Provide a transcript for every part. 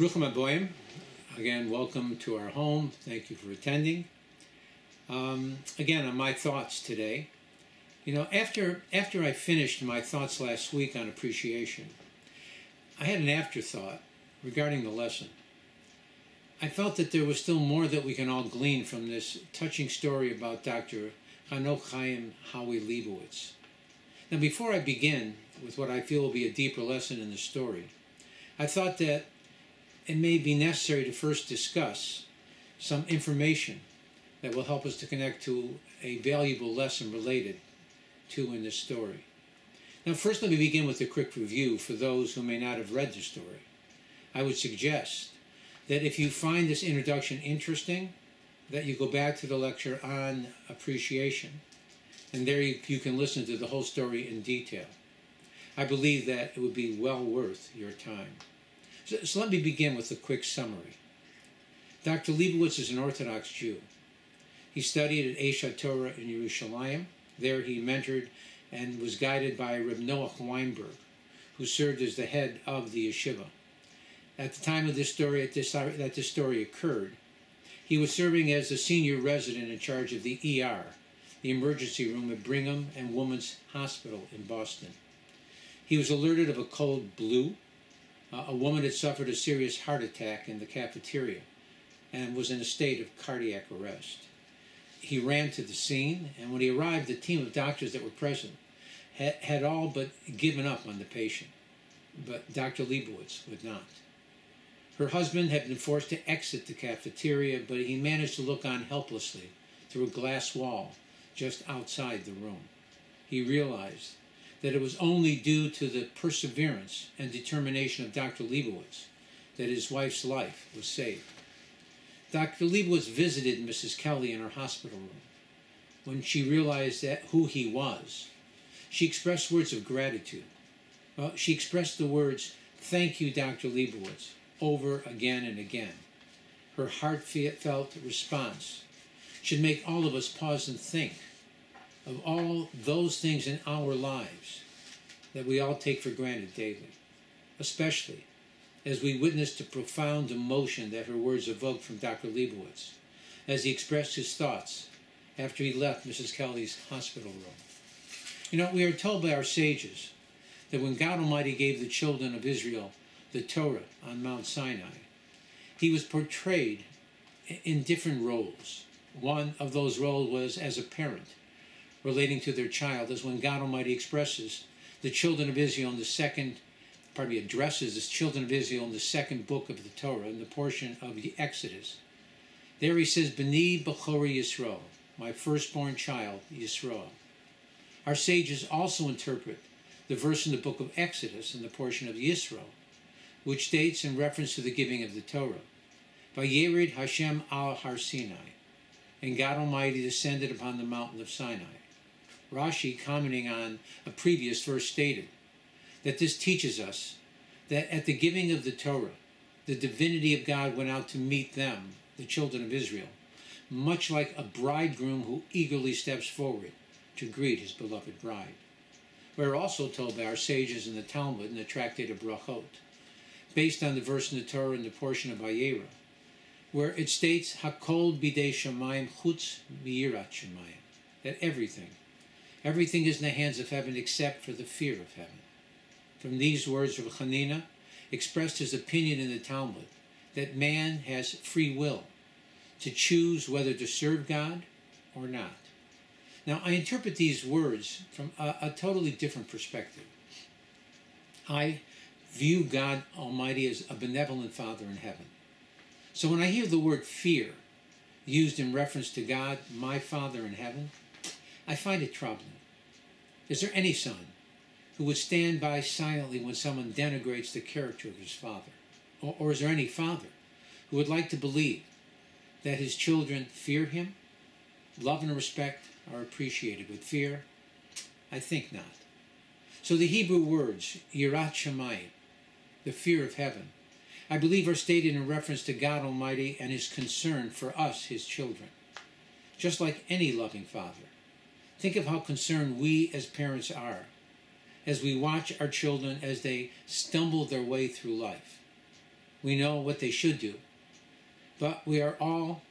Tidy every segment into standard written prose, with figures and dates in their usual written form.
Bruchim Aboim. Again, welcome to our home. Thank you for attending. Again, on my thoughts today. You know, after I finished my thoughts last week on appreciation, I had an afterthought regarding the lesson. I felt that there was still more that we can all glean from this touching story about Dr. Hanoch Chayim Howie Liebowitz. Now, before I begin with what I feel will be a deeper lesson in the story, I thought that it may be necessary to first discuss some information that will help us to connect to a valuable lesson related to in this story. Now, first let me begin with a quick review for those who may not have read the story. I would suggest that if you find this introduction interesting, that you go back to the lecture on appreciation, and there you can listen to the whole story in detail. I believe that it would be well worth your time. So let me begin with a quick summary. Dr. Liebowitz is an Orthodox Jew. He studied at Aisha Torah in Yerushalayim. There he mentored and was guided by Reb Noach Weinberg, who served as the head of the yeshiva. At the time of this story, that this story occurred, he was serving as the senior resident in charge of the ER, the emergency room at Brigham and Women's Hospital in Boston. He was alerted of a cold blue. A woman had suffered a serious heart attack in the cafeteria and was in a state of cardiac arrest. He ran to the scene, and when he arrived, the team of doctors that were present had all but given up on the patient, but Dr. Liebowitz would not. Her husband had been forced to exit the cafeteria, but he managed to look on helplessly through a glass wall just outside the room. He realized that it was only due to the perseverance and determination of Dr. Liebowitz that his wife's life was saved. Dr. Liebowitz visited Mrs. Kelly in her hospital room. When she realized that who he was, she expressed words of gratitude. Well, she expressed the words, "Thank you, Dr. Liebowitz," over again and again. Her heartfelt response should make all of us pause and think of all those things in our lives that we all take for granted daily, especially as we witnessed the profound emotion that her words evoked from Dr. Liebowitz as he expressed his thoughts after he left Mrs. Kelly's hospital room. You know, we are told by our sages that when God Almighty gave the children of Israel the Torah on Mount Sinai, he was portrayed in different roles. One of those roles was as a parent, relating to their child, as when God Almighty expresses the children of Israel in the second, addresses the children of Israel in the second book of the Torah, in the portion of the Exodus. There he says, "Beni Bakuri Yisrael," my firstborn child, Yisrael. Our sages also interpret the verse in the book of Exodus in the portion of Yisrael, which states in reference to the giving of the Torah, by Yerid Hashem al-har-Sinai, and God Almighty descended upon the mountain of Sinai. Rashi, commenting on a previous verse, stated that this teaches us that at the giving of the Torah, the divinity of God went out to meet them, the children of Israel, much like a bridegroom who eagerly steps forward to greet his beloved bride. We are also told by our sages in the Talmud, in the tractate of Brachot, based on the verse in the Torah in the portion of Hayera, where it states, "Hakol bide Shomayim Chutz Yirat Shomayim," that everything is in the hands of heaven except for the fear of heaven. From these words, Rabbi Khanina expressed his opinion in the Talmud that man has free will to choose whether to serve God or not. Now, I interpret these words from a totally different perspective. I view God Almighty as a benevolent Father in heaven. So when I hear the word fear used in reference to God, my Father in heaven, I find it troubling. Is there any son who would stand by silently when someone denigrates the character of his father? Or is there any father who would like to believe that his children fear him? Love and respect are appreciated, but fear? I think not. So the Hebrew words, Yirat Shamayim, the fear of heaven, I believe are stated in reference to God Almighty and his concern for us, his children. Just like any loving father, think of how concerned we as parents are as we watch our children as they stumble their way through life. We know what they should do. But we are all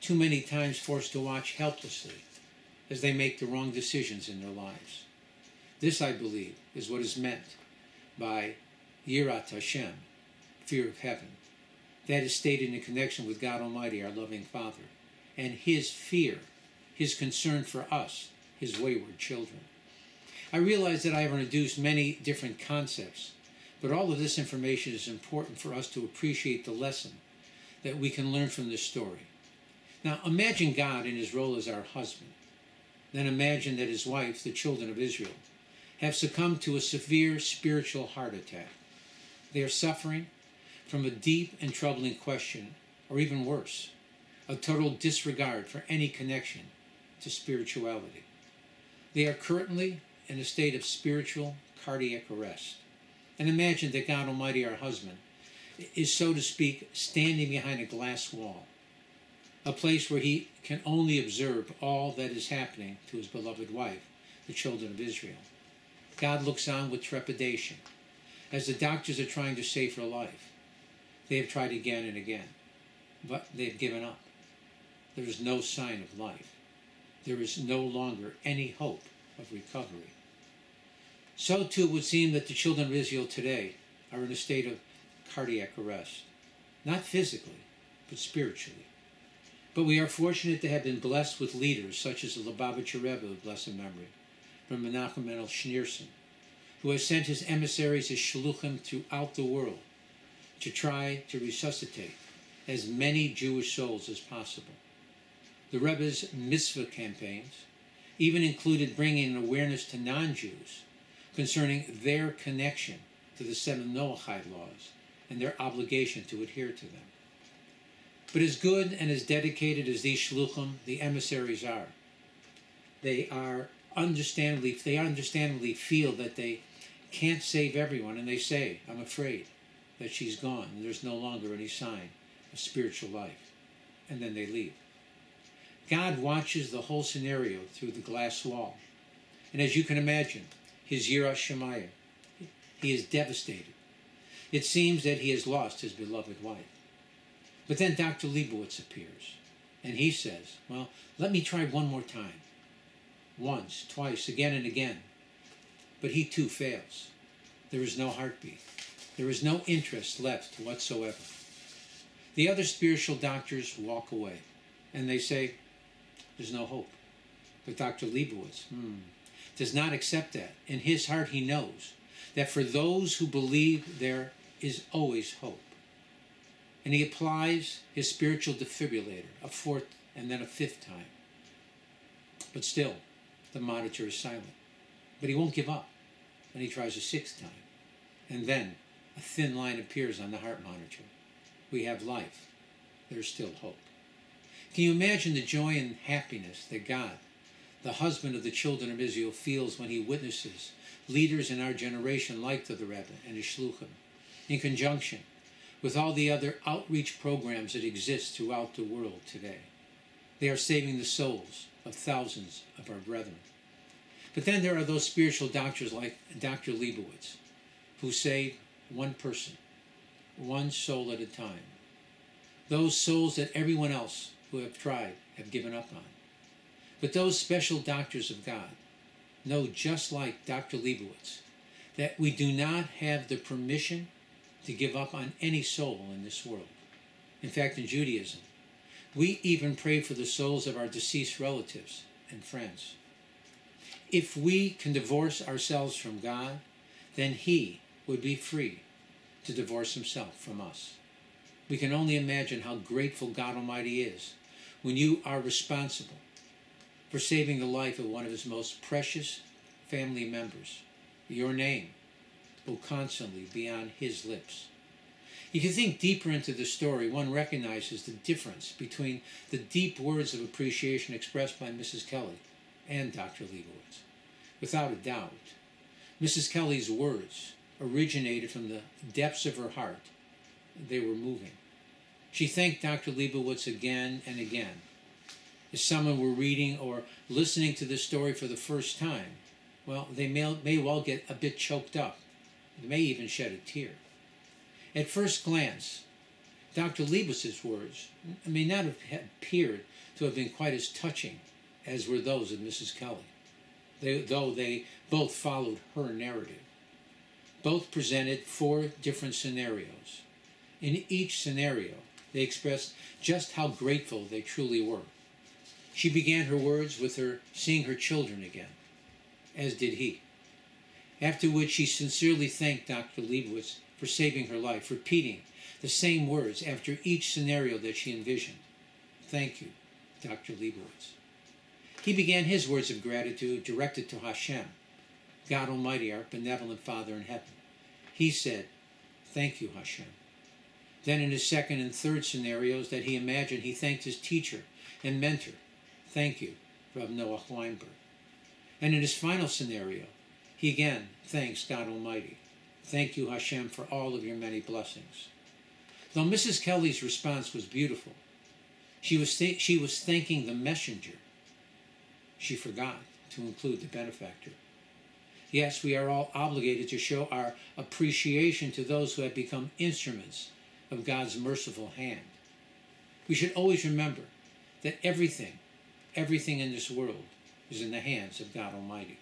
too many times forced to watch helplessly as they make the wrong decisions in their lives. This, I believe, is what is meant by Yirat Hashem, fear of heaven. That is stated in connection with God Almighty, our loving Father, and His fear, His concern for us, His wayward children. I realize that I have introduced many different concepts, but all of this information is important for us to appreciate the lesson that we can learn from this story. Now, imagine God in His role as our husband. Then imagine that His wife, the children of Israel, have succumbed to a severe spiritual heart attack. They are suffering from a deep and troubling question, or even worse, a total disregard for any connection to spirituality. They are currently in a state of spiritual cardiac arrest. And imagine that God Almighty, our husband, is, so to speak, standing behind a glass wall, a place where he can only observe all that is happening to his beloved wife, the children of Israel. God looks on with trepidation as the doctors are trying to save her life. They have tried again and again, but they've given up. There is no sign of life. There is no longer any hope of recovery. So too it would seem that the children of Israel today are in a state of cardiac arrest, not physically, but spiritually. But we are fortunate to have been blessed with leaders such as the Lubavitcher Rebbe of blessed memory, from Menachem Mendel Schneerson, who has sent his emissaries, his shaluchim, throughout the world to try to resuscitate as many Jewish souls as possible. The Rebbe's mitzvah campaigns even included bringing an awareness to non-Jews concerning their connection to the 7 Noahide laws and their obligation to adhere to them. But as good and as dedicated as these shluchim, the emissaries are, they understandably feel that they can't save everyone, and they say, I'm afraid that she's gone and there's no longer any sign of spiritual life. And then they leave. God watches the whole scenario through the glass wall. And as you can imagine, his Yiras Shemayim, he is devastated. It seems that he has lost his beloved wife. But then Dr. Liebowitz appears, and he says, well, let me try one more time. Once, twice, again and again. But he too fails. There is no heartbeat. There is no interest left whatsoever. The other spiritual doctors walk away, and they say, there's no hope. But Dr. Liebowitz does not accept that. In his heart, he knows that for those who believe, there is always hope. And he applies his spiritual defibrillator a fourth and then a fifth time. But still, the monitor is silent. But he won't give up. And he tries a sixth time. And then a thin line appears on the heart monitor. We have life. There's still hope. Can you imagine the joy and happiness that God, the husband of the children of Israel, feels when he witnesses leaders in our generation like the Rebbe and his shluchim, in conjunction with all the other outreach programs that exist throughout the world today? They are saving the souls of thousands of our brethren. But then there are those spiritual doctors like Dr. Liebowitz, who save one person, one soul at a time. Those souls that everyone else who have tried have given up on. But those special doctors of God know, just like Dr. Liebowitz, that we do not have the permission to give up on any soul in this world. In fact, in Judaism, we even pray for the souls of our deceased relatives and friends. If we can divorce ourselves from God, then He would be free to divorce Himself from us. We can only imagine how grateful God Almighty is when you are responsible for saving the life of one of His most precious family members. Your name will constantly be on His lips. If you think deeper into the story, one recognizes the difference between the deep words of appreciation expressed by Mrs. Kelly and Dr. Liebowitz. Without a doubt, Mrs. Kelly's words originated from the depths of her heart. They were moving. She thanked Dr. Liebowitz again and again. If someone were reading or listening to this story for the first time, well, they may well get a bit choked up. They may even shed a tear. At first glance, Dr. Liebitz's words may not have appeared to have been quite as touching as were those of Mrs. Kelly, though they both followed her narrative. Both presented four different scenarios. In each scenario, they expressed just how grateful they truly were. She began her words with her seeing her children again, as did he. After which she sincerely thanked Dr. Liebowitz for saving her life, repeating the same words after each scenario that she envisioned. Thank you, Dr. Liebowitz. He began his words of gratitude directed to Hashem, God Almighty, our benevolent Father in heaven. He said, "Thank you, Hashem." Then in his second and third scenarios that he imagined, he thanked his teacher and mentor. Thank you, Reb Noach Weinberg. And in his final scenario, he again thanks God Almighty. Thank you, Hashem, for all of your many blessings. Though Mrs. Kelly's response was beautiful, she was thanking the messenger. She forgot to include the benefactor. Yes, we are all obligated to show our appreciation to those who have become instruments of God's merciful hand. We should always remember that everything in this world is in the hands of God Almighty.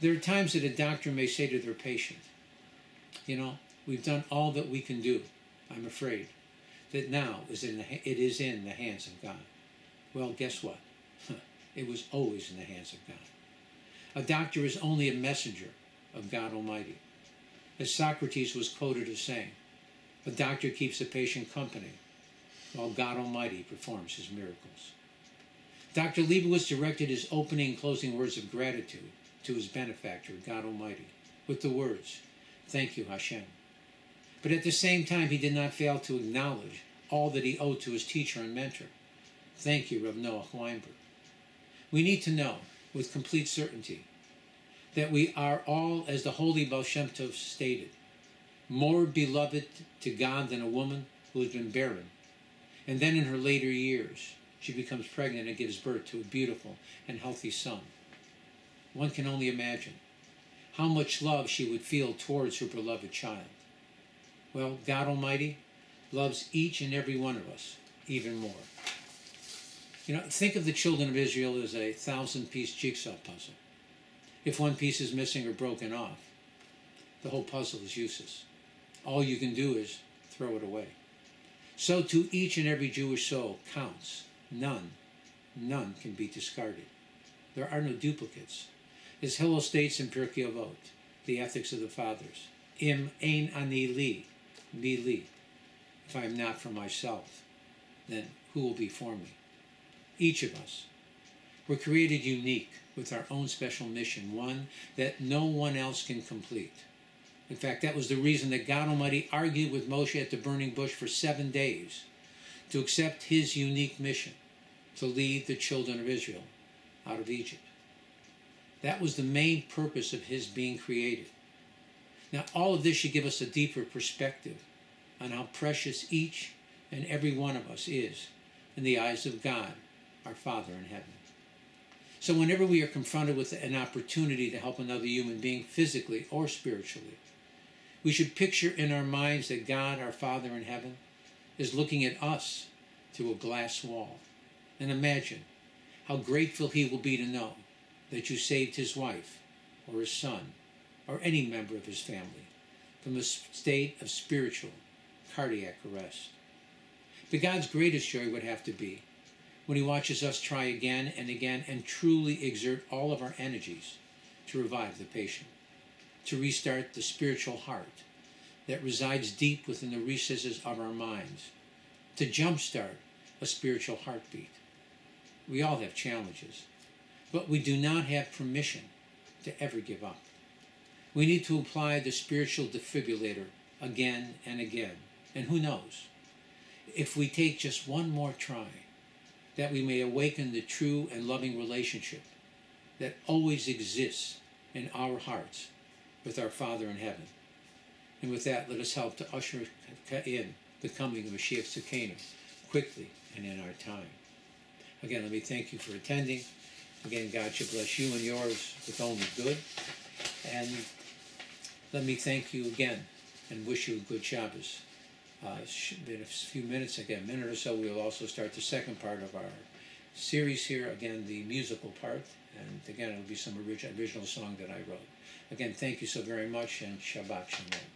There are times that a doctor may say to their patient, "You know, we've done all that we can do. I'm afraid that now it is in the hands of God." Well, guess what? It was always in the hands of God. A doctor is only a messenger of God Almighty. As Socrates was quoted as saying, "A doctor keeps a patient company while God Almighty performs his miracles." Dr. Liebowitz directed his opening and closing words of gratitude to his benefactor, God Almighty, with the words, "Thank you, Hashem." But at the same time, he did not fail to acknowledge all that he owed to his teacher and mentor. Thank you, Reb Noach Weinberg. We need to know with complete certainty that we are all, as the holy Baal Shem Tov stated, more beloved to God than a woman who has been barren. And then in her later years, she becomes pregnant and gives birth to a beautiful and healthy son. One can only imagine how much love she would feel towards her beloved child. Well, God Almighty loves each and every one of us even more. You know, think of the children of Israel as a 1,000-piece jigsaw puzzle. If one piece is missing or broken off, the whole puzzle is useless. All you can do is throw it away. So to each and every Jewish soul counts. None can be discarded. There are no duplicates. As Hillel states in Pirkei Avot, the Ethics of the Fathers, Im Ein Ani Li, mi li. If I am not for myself, then who will be for me? Each of us were created unique with our own special mission, one that no one else can complete. In fact, that was the reason that God Almighty argued with Moshe at the burning bush for 7 days to accept his unique mission to lead the children of Israel out of Egypt. That was the main purpose of his being created. Now, all of this should give us a deeper perspective on how precious each and every one of us is in the eyes of God, our Father in heaven. So whenever we are confronted with an opportunity to help another human being physically or spiritually, we should picture in our minds that God, our Father in heaven, is looking at us through a glass wall, and imagine how grateful he will be to know that you saved his wife or his son or any member of his family from a state of spiritual cardiac arrest. But God's greatest joy would have to be when he watches us try again and again and truly exert all of our energies to revive the patient, to restart the spiritual heart that resides deep within the recesses of our minds, to jumpstart a spiritual heartbeat. We all have challenges, but we do not have permission to ever give up. We need to apply the spiritual defibrillator again and again. And who knows, if we take just one more try, that we may awaken the true and loving relationship that always exists in our hearts with our Father in heaven. And with that, let us help to usher in the coming of Mashiach Tzidkeinu quickly and in our time. Again, let me thank you for attending. Again, God should bless you and yours with only good. And let me thank you again and wish you a good Shabbos. In a few minutes, again, a minute or so, we'll also start the second part of our series here, again, the musical part, and again, it'll be some original song that I wrote. Again, thank you so very much, and Shabbat Shalom.